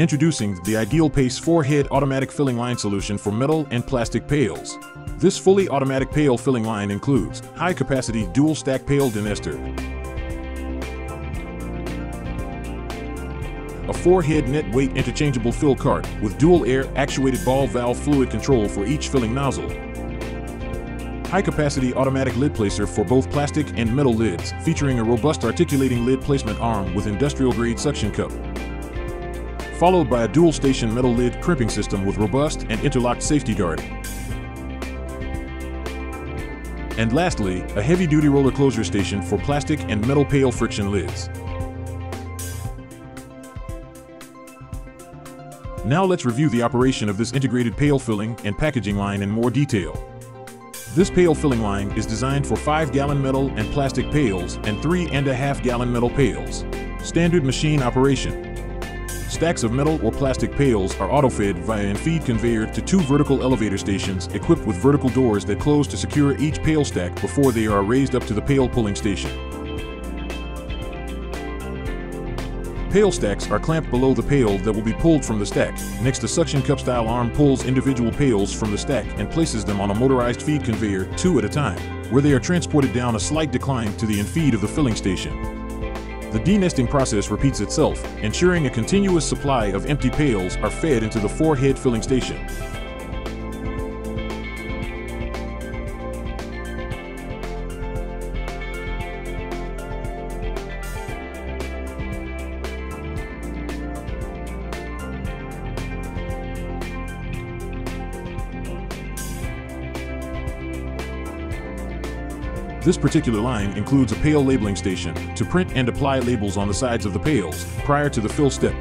Introducing the Ideal Pase four-head automatic filling line solution for metal and plastic pails. This fully automatic pail filling line includes high-capacity dual-stack pail denister, a four-head net weight interchangeable fill cart with dual air-actuated ball valve fluid control for each filling nozzle, high-capacity automatic lid placer for both plastic and metal lids featuring a robust articulating lid placement arm with industrial-grade suction cup, followed by a dual-station metal lid crimping system with robust and interlocked safety guard, and lastly, a heavy-duty roller closure station for plastic and metal pail friction lids. Now let's review the operation of this integrated pail filling and packaging line in more detail. This pail filling line is designed for 5-gallon metal and plastic pails and 3.5-gallon metal pails. Standard machine operation. Stacks of metal or plastic pails are auto-fed via an feed conveyor to 2 vertical elevator stations equipped with vertical doors that close to secure each pail stack before they are raised up to the pail pulling station. Pail stacks are clamped below the pail that will be pulled from the stack. Next, the suction cup-style arm pulls individual pails from the stack and places them on a motorized feed conveyor 2 at a time, where they are transported down a slight decline to the end feed of the filling station. The denesting process repeats itself, ensuring a continuous supply of empty pails are fed into the four-head filling station. This particular line includes a pail labeling station to print and apply labels on the sides of the pails prior to the fill step.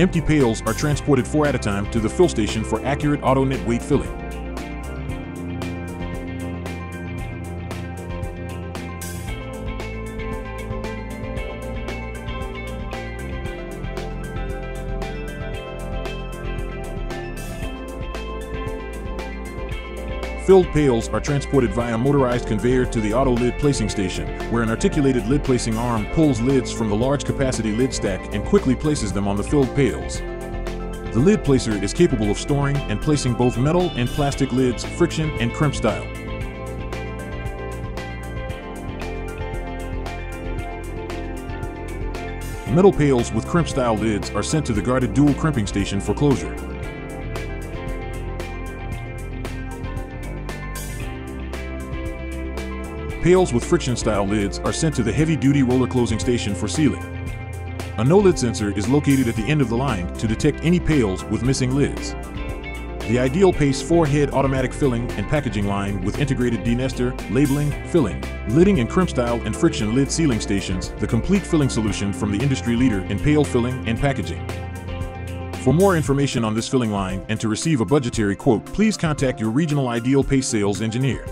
Empty pails are transported 4 at a time to the fill station for accurate auto net weight filling. Filled pails are transported via motorized conveyor to the auto lid placing station, where an articulated lid placing arm pulls lids from the large capacity lid stack and quickly places them on the filled pails. The lid placer is capable of storing and placing both metal and plastic lids, friction and crimp style. Metal pails with crimp style lids are sent to the guarded dual crimping station for closure. Pails with friction-style lids are sent to the heavy-duty roller closing station for sealing. A no-lid sensor is located at the end of the line to detect any pails with missing lids. The Ideal Pase four-head automatic filling and packaging line with integrated denester, labeling, filling, lidding and crimp-style and friction lid sealing stations, the complete filling solution from the industry leader in pail filling and packaging. For more information on this filling line and to receive a budgetary quote, please contact your regional Ideal Pase sales engineer.